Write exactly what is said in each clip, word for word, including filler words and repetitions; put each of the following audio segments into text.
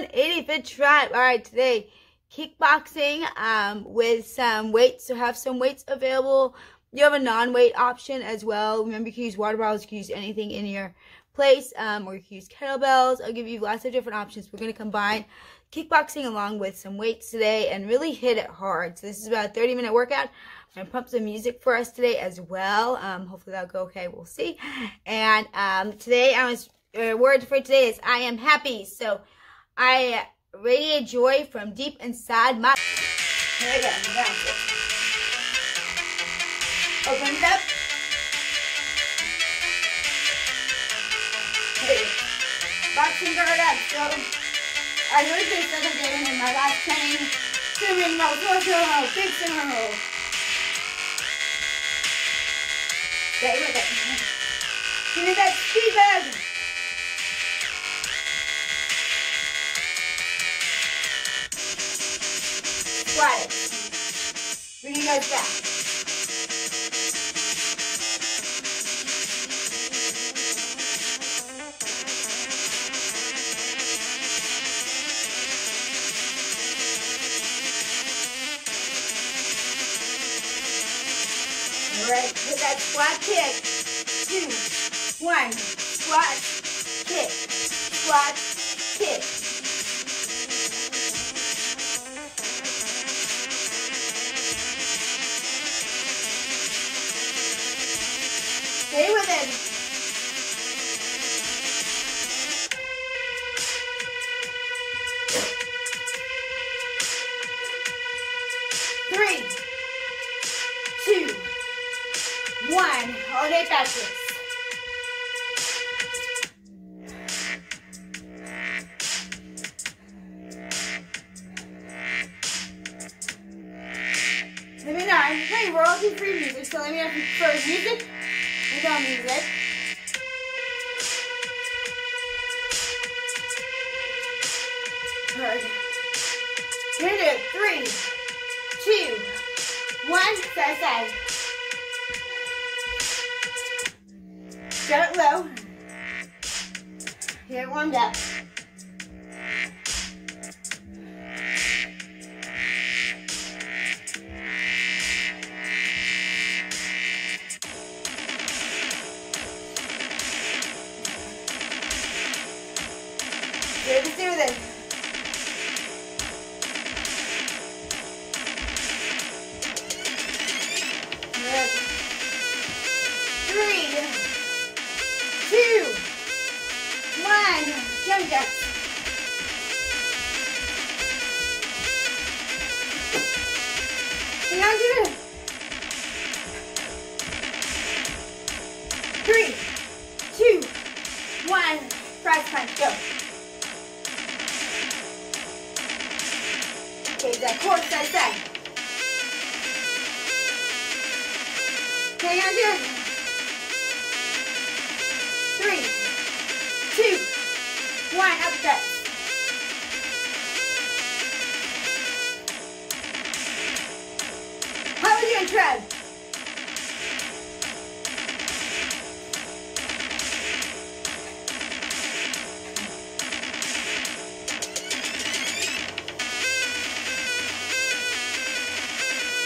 one eighty fit tribe. All right, today kickboxing um with some weights. So have some weights available. You have a non-weight option as well. Remember, you can use water bottles, you can use anything in your place, um, or you can use kettlebells. I'll give you lots of different options. We're going to combine kickboxing along with some weights today and really hit it hard. So this is about a thirty minute workout. I'm going to pump some music for us today as well. Um, hopefully that'll go okay. We'll see. And um, today, I was, uh, word for today is I am happy. So I radiate joy from deep inside my... Here we go. Yeah. Open it up. Hey, boxing guard up. So I heard this other day in my last training. Swimming roll, torso roll, big swimming roll. Stay with it. Give me that speed bag. Squat it. Bring you guys back. Right, with that squat kick, two, one, squat, kick, squat, kick. Stay with it. Three, two, one, all day practice. Let me know. I'm playing royalty-free music, so let me know if you prefer music without music. Alright. Here we go. Three, two, one, side side. Got it low. Get it warmed up. Good to do this. Good. Three. Two, one, jump jump. And now do this. Three, two, one, frog punch, go. Okay, that core side side. Okay, now do this. Three, two, one, uppercut. How are you doing, Trev?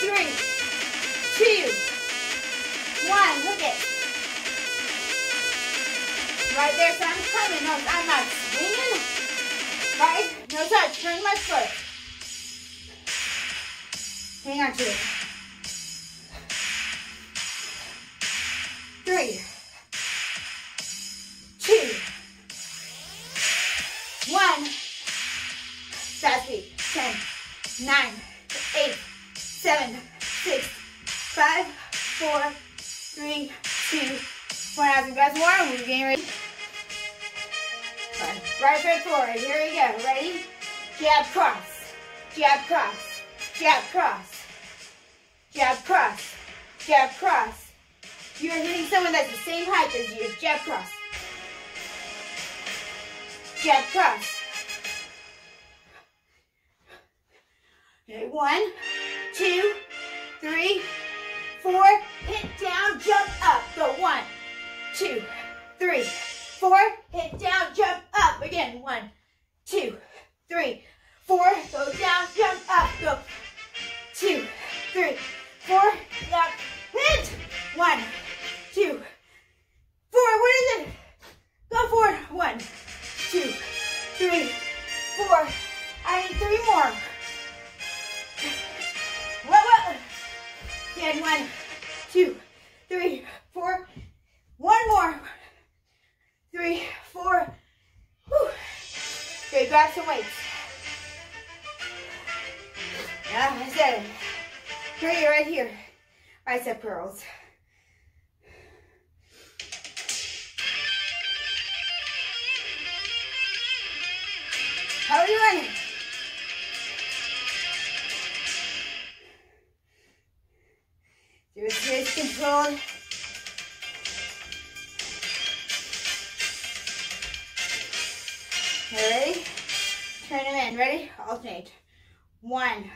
Three, two, one, hook it. Right there, so I'm coming. No, I'm not swinging. Right? No touch. Turn my foot. Hang on to it. Three. Two. One. Fast feet. Ten. Nine. Eight. Seven. Six. Five. Four. Three. Two. One. As we grab more, we're getting ready. Right foot forward. Here we go. Ready? Jab cross. Jab cross. Jab cross. Jab cross. Jab cross. You are hitting someone that's the same height as you. Jab cross. Jab cross. Okay, one, two, three, four. Hit down, jump up. Go one, two, three, four. Hit down, jump up. Again, one, two, three, four, go down, jump up, go. Two, three, four, down, hit. One, two, four, what is it? Go forward, one, two, three, four. I need three more. Whoa, whoa. Again, one, two, three, four. One more. Three, four. Whew. Okay, grab some weights. Yeah, I said it. Three right here. Bicep curls. How are you running? Do it space control. Ready? Turn them in. Ready? Alternate. One.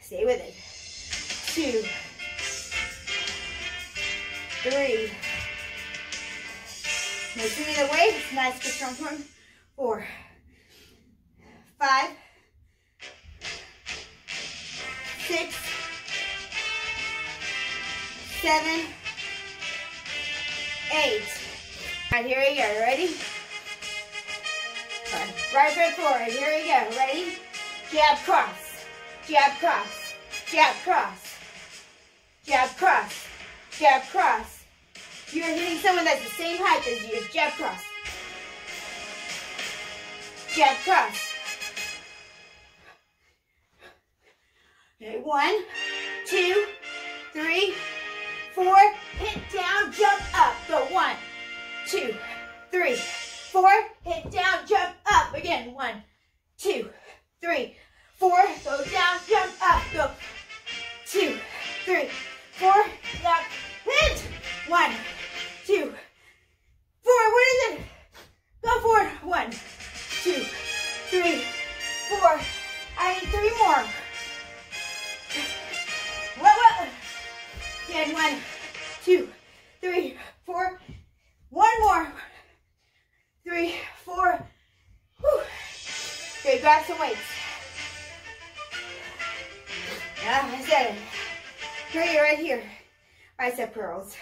Stay with it. Two. Three. Move through the way. It's nice, good, strong form. Four. Five, six, seven, eight. All right, here we go. Ready? Right, right foot forward. Here we go. Ready? Jab cross. Jab cross. Jab cross. Jab cross. Jab cross. You're hitting someone that's the same height as you. Jab cross. Jab cross. Okay, one, two, three, four, hit down, jump up. Go one, two, three, four, hit down, jump up. Again, one, two, three, four, go down, jump up. Go two, three, four, down, hit. One, two, four, what is it? Go forward. One, two, three, four. I need three more. Whoa, whoa. Again, one, two, three, four. One more. Three, four. Whew. Okay, grab some weights. Yeah, I said it. Three right here. Bicep curls.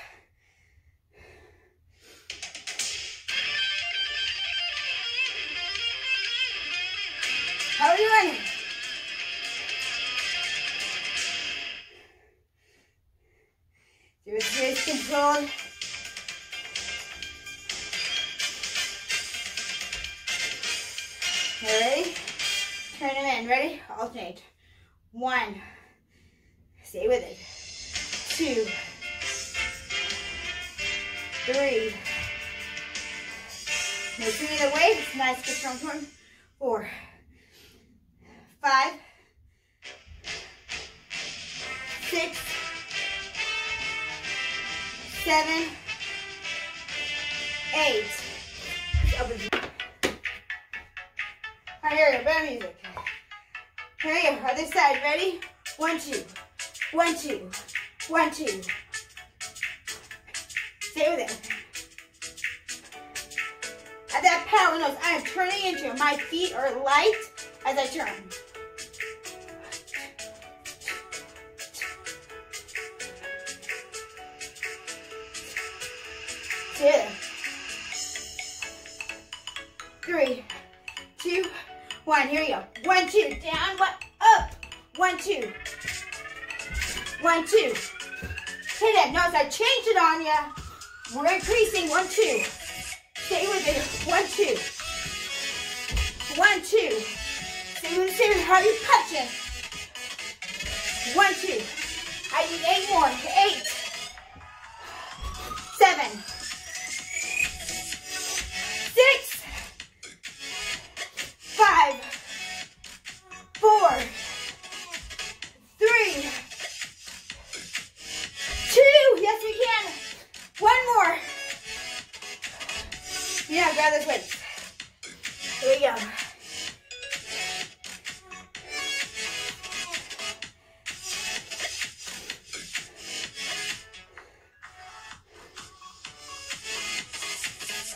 How are you running? Do a space control. Ready? Turn them in. Ready? Alternate. One. Stay with it. Two. Three. Move through the way. It's nice, good, strong form. Four. Five. Six. Seven, eight. I hear better music. Here we go. Other side. Ready? One, two. One, two. One, two. Stay with it. At that paddle nose, I am turning into it. My feet are light as I turn. Two, three, two, one. Here we go. One, two, down, one, up. One, two. One, two. Hit it. Notice I changed it on ya. We're increasing. One, two. Stay with it. One, two. One, two. Stay with it. Stay with it. How you punching? One, two. I need eight more. Eight. Seven.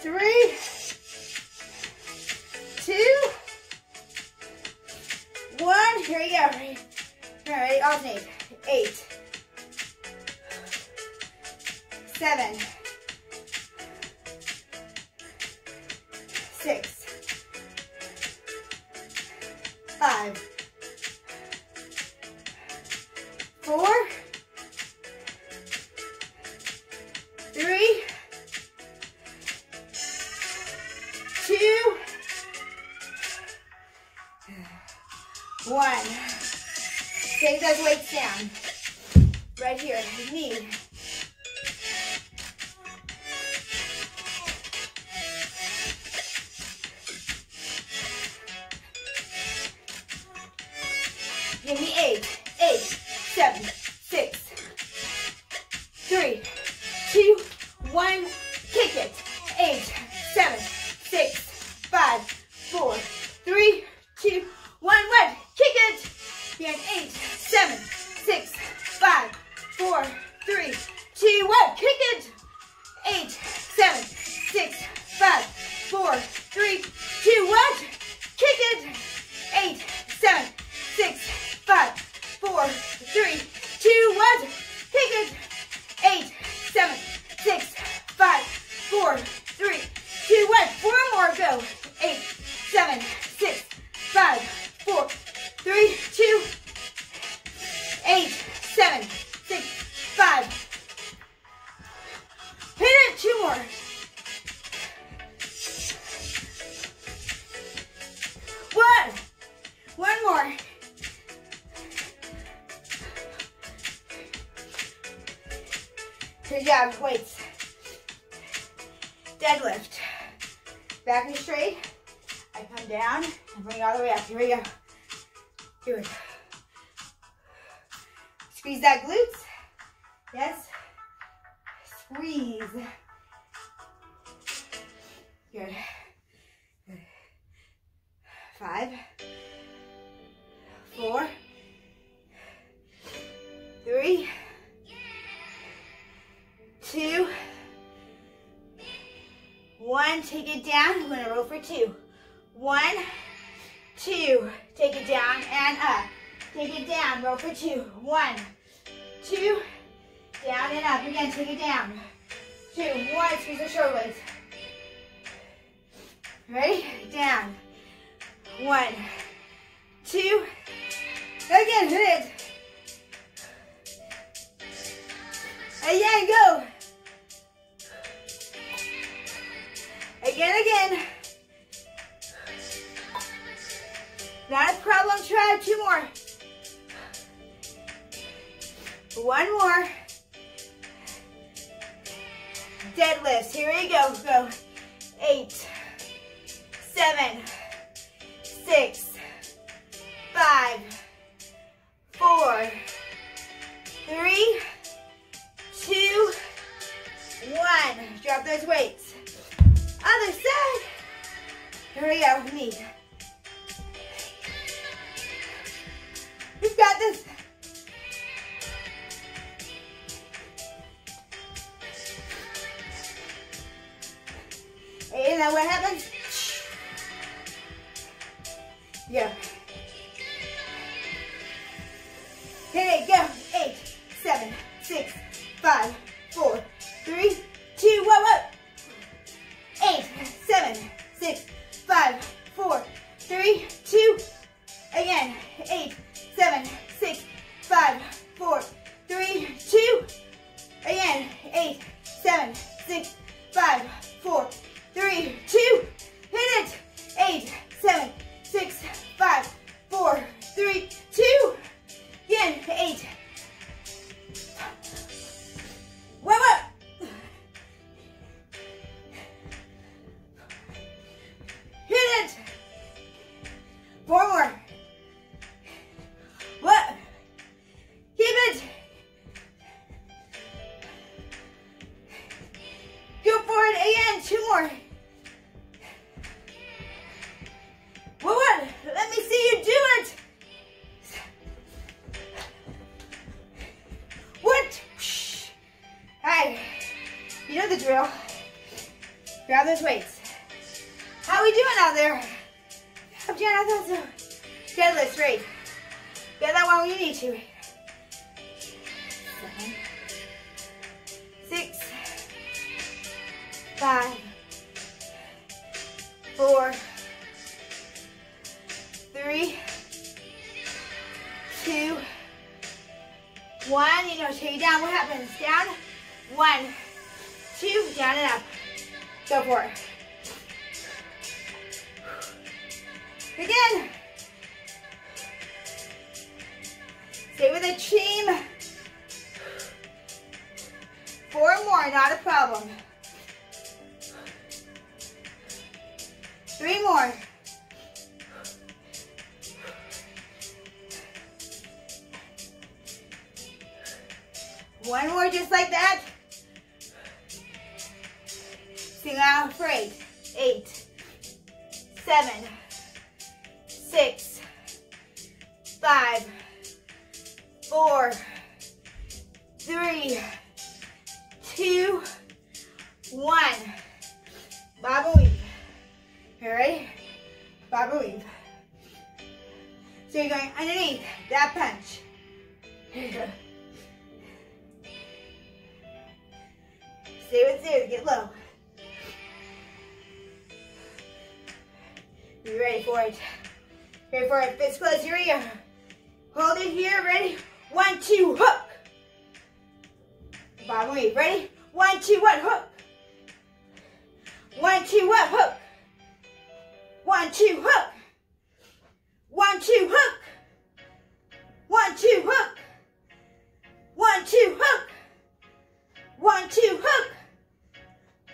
Three, two, Here we go. All right, alternate. Eight. Seven. Six. Five. Four. Three. Two. One. Take those weights down. Right here, knee. Give me eight, eight, seven, six, three, two, one, kick it. Eight, seven, six, five, four, three, two, one, one, kick it. Again, eight, seven, six, five, four, three, two, one, kick it. Eight, seven, six, five, four, three, two, one, kick it. Eight, seven, six, Five, four, three, two, one. Kick it. Eight, seven, six, five, four, three, two, one. Four more. Go. Eight, seven, six, five, four, three, two. Eight, seven, six, five. Hit it. Two more. One. One more. Good job, weights. Deadlift. Back knee straight. I come down and bring it all the way up. Here we go. Do it. Squeeze that glutes. Yes. Squeeze. Good. Good. Five. Four. Three. Two, one, take it down. We're gonna roll for two. One, two, take it down and up. Take it down, roll for two. One, two, down and up. Again, take it down. Two, one, squeeze the shoulder blades. Ready? Down. One, two, again, hit it. Again, go. Again, again. Not a problem, try two more. One more. Deadlifts, here we go, go. Eight, seven, six, five, four, three, two, one. Drop those weights. Other side. Here we go, knee. We've got this. And then what happens? Yeah. Here we go. Eight, seven, six, Five, four, three, two, one, one. Eight, seven, six, five, four, three, two. Again, eight, seven, six, five, four, three, two. Again, eight, seven, six, five, four, three, two. Hit it. Eight, seven, six, five, four, three, two. Again, eight. One more. Hit it. Four more. What? Keep it. Go for it again. Two more. What? Let me see you do it. What? Alright, you know the drill. Grab those weights. How are we doing out there? I'm doing out there. Deadlift, right. Get that one when you need to. Seven, six, five, four, three, two, one. You rotate down. What happens? Down, one, two, down and up. Go for it. Again. Stay with the team. Four more, not a problem. Three more. One more, just like that. Sing out for eight. Eight. Seven. Six. Five. Four, three, two, one. Bob and weave. You ready? Bob and weave. So you're going underneath that punch. Here you go. Stay with zero, get low. You ready for it? Ready for it? Fist close your ear. Hold it here. Ready? One, two, hook. Bottom weave. Ready? One, two, one, hook. One, two, one, hook. One, two, hook. One, two, hook. One, two, hook. One, two, hook. One, two, hook.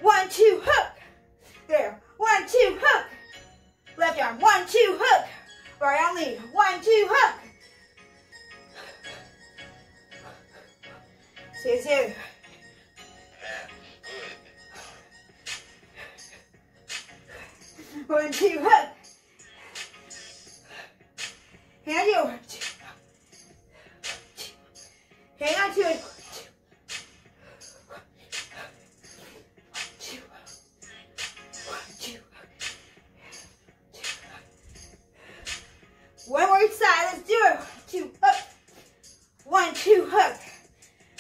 One, two, hook. There. One, two, hook. Left arm. One, two, hook. Right arm lead. One, two, hook. Stay together. One, two, hook. Hand over. Hang on to it. One more side. Let's do it. Two, hook. One, two, hook.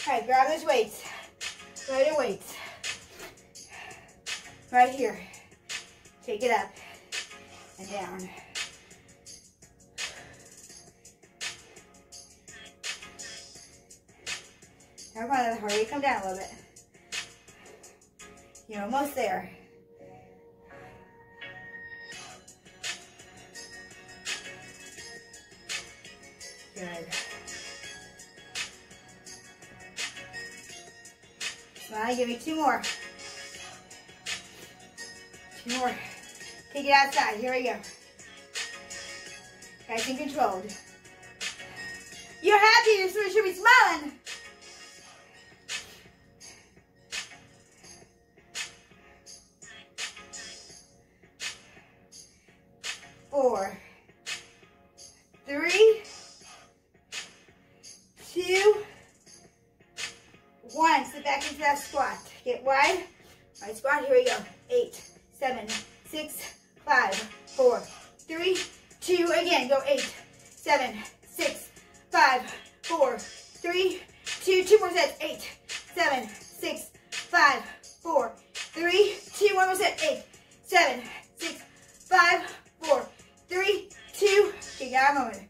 All right, grab those weights. Grab your weights. Right here. Take it up and down. Now we're going to hurry. Come down a little bit. You're almost there. Good. Well, give me two more. Two more. Take it outside. Here we go. Nice and controlled. You're happy. Your sweater should be smiling. Four. Three. Two, one. Sit back into that squat. Get wide. Wide squat. Here we go. Eight, seven, six, five, four, three, two. Again. Go eight, seven, six, five, four, three, two. Two more sets. Eight, seven, six, five, four, three, two. One more set. Eight, seven, six, five, four, three, two. Okay, got a moment.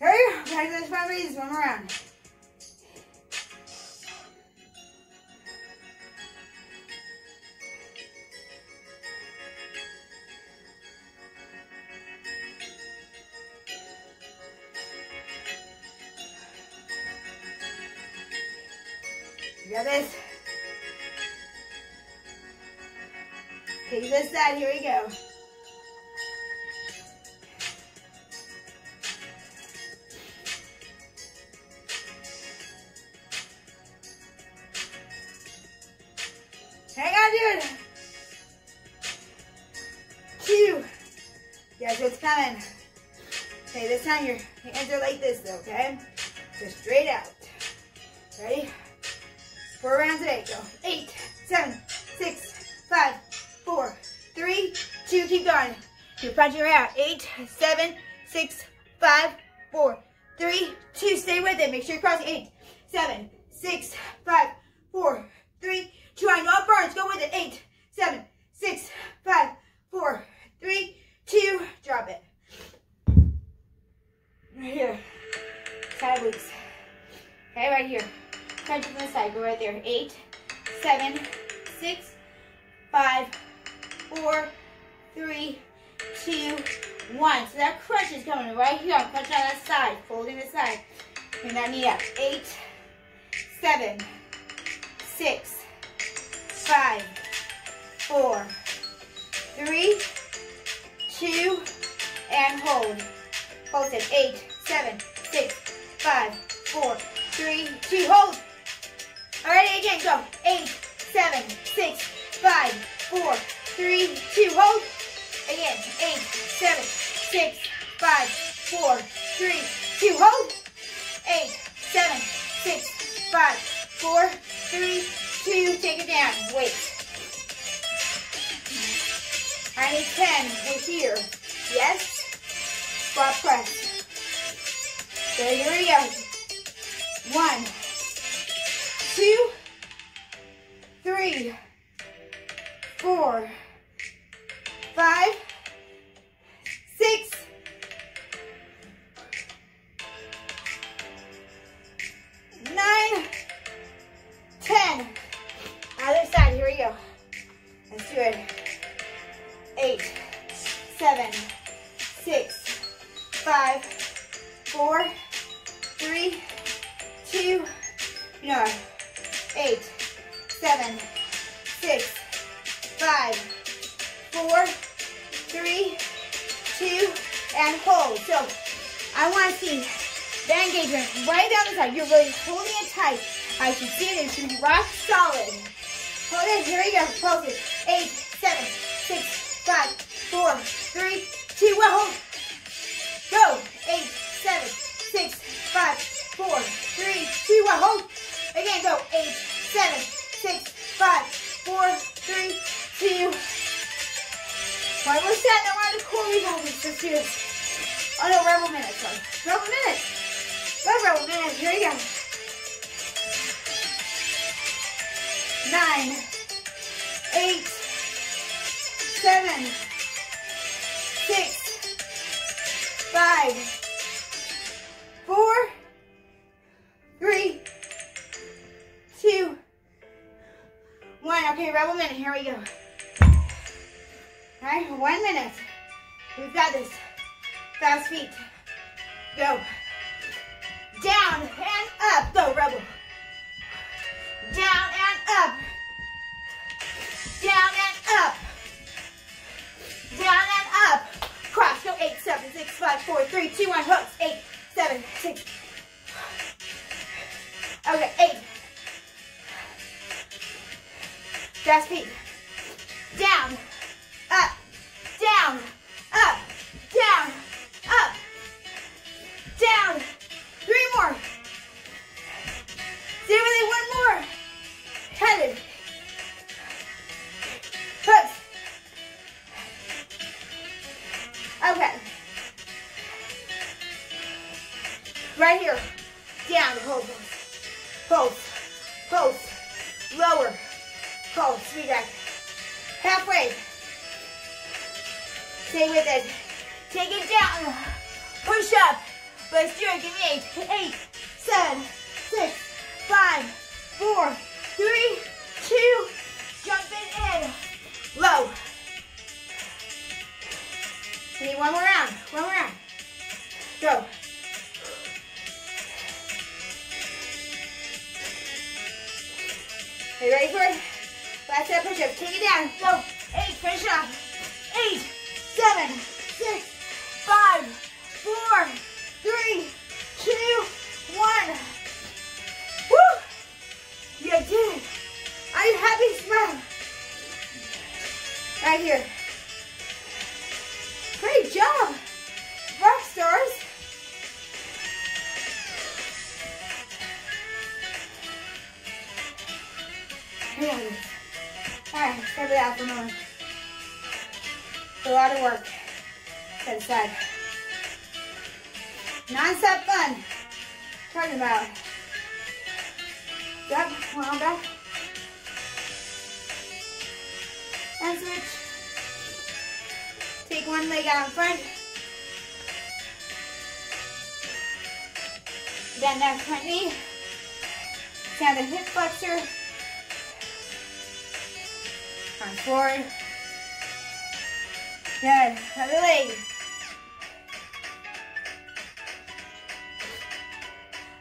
Hurry up, back to those five breaths, one more round. You got this. Take this side, here we go. Hang on, dude. Two. Guess what's coming? Okay, this time your hands are like this, though, okay? So straight out. Ready? Four rounds today. Go. Eight, seven, six, five, four, three, two. Keep going. Your punches are out. Eight, seven, six, five, four, three, two, stay with it. Make sure you're crossing. Eight, seven, six, five, four, three, two. I know it burns. Go with it. Eight, seven, six, five, four, three, two. Drop it. Right here. Side loops. Okay, right here. Crunch from the side. Go right there. Eight, seven, six, five, four, three, two, one. So that crunch is coming right here. I'm crunching on that side. Folding the side. Bring that knee up. Eight, seven, six, five, four, three, two, and hold. Hold it. Eight, seven, six, five, four, three, two. Hold. All right, again, go. Eight, seven, six, five, four, three, two. Hold. Again. Eight, seven, six, five, four, three, two. Hold. Eight, seven, six, five, four, three, two. Take it down. Wait. I need ten. We're here. Yes. Squat press. So here we go. One, two, three, four, five, six, nine, ten. Other side. Here we go. Let's do it. Eight, seven, six, five, four, three, two, no, eight, seven, six, five, four, three, two, and hold. So I want to see that engagement right down the side. You're really holding it tight. I should see it. It should be rock solid. Hold it. Here we go. Hold it. Eight, seven, six, five, four, three, two, one. Hold. Go. Eight, seven, six, five, four, three, two, one. Hold. Again, go. Eight, seven, six, five, four, three, two. One more set. Now we're on the core recovery. Let's do this. Oh no, rebel minutes. Sorry. Rebel minutes. Go, rebel minutes. Here we go. Nine, eight, seven, six, five, four, three, two, one. Okay, rebel minute. Here we go. All right, one minute. We've got this. Fast feet. Go. Down and up. Go, rebel. Down and up. Down and up. Down and up. Cross, go. Eight, seven, six, five, four, three, two, one. Hooks. Eight, seven, six. Okay, eight. Fast feet. Down, up, down, up, down, up, down. Three more. Do really one more. Headed. Hooks. Okay. Right here. Down. Hold. Hold. Hold. Lower. Hold. We got halfway. Stay with it. Take it down. Push up. Let's do it. Give me eight. Eight, seven, six, five, four, three, two. Jump it in. Low. We need one more round. One more round. Go. Are you ready for it? Last set push up. Take it down. Go. Eight. Finish it off. Eight, seven, six, five, four, three, two, one. Woo! You did it. Are you happy? Smile. Right here. Great job, rock stars. Yeah. All right, step it out for a moment. It's a lot of work. Set aside. Non-stop fun. Talking about. Jump, one on back. And switch. Take one leg out in front. Bend that front knee. Down the hip flexor. Arm forward. Good. Other leg.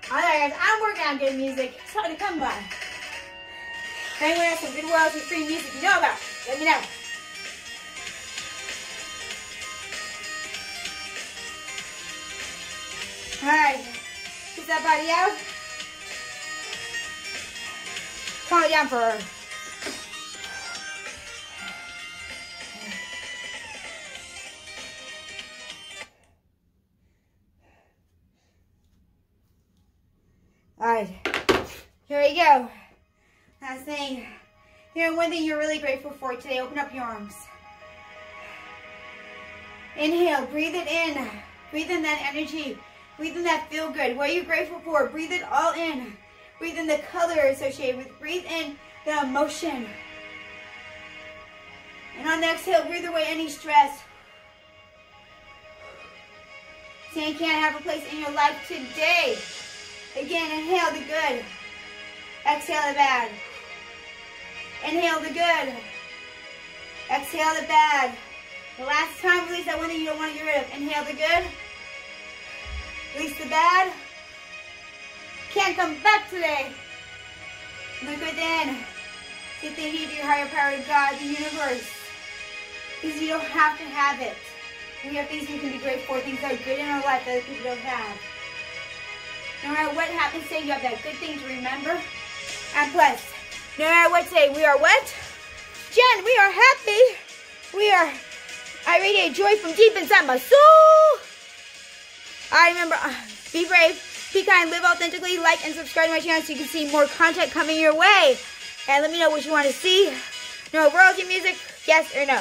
Alright guys, I'm working on good music. It's hard to come by. If anyone has some good world and free music you know about, let me know. Alright. Get that body out. Come on down for her. Alright, here we go. Last thing. Here, one thing you're really grateful for today, open up your arms. Inhale, breathe it in. Breathe in that energy. Breathe in that feel good. What you're grateful for, breathe it all in. Breathe in the color associated with it. Breathe in the emotion. And on the exhale, breathe away any stress. Saying can't have a place in your life today. Again, inhale the good. Exhale the bad. Inhale the good. Exhale the bad. The last time, release that one that you don't want to get rid of. Inhale the good. Release the bad. Can't come back today. Look within. Say thank you to your higher power, God, the universe. Because you don't have to have it. We have things we can be grateful for, things that are good in our life that other people don't have. No matter what happens today, you have that good thing to remember. And plus, no matter what today, we are what? Jen, we are happy. We are, I radiate joy from deep inside my soul. I remember, uh, be brave, be kind, live authentically, like and subscribe to my channel so you can see more content coming your way. And let me know what you want to see. No royalty music, yes or no.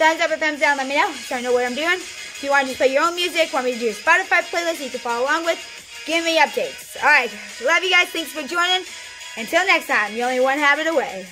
Thumbs up or thumbs down, let me know. I'm trying to know what I'm doing. If you want to just play your own music, want me to do a Spotify playlist you can follow along with, give me updates. All right. Love you guys. Thanks for joining. Until next time, you're only one habit away.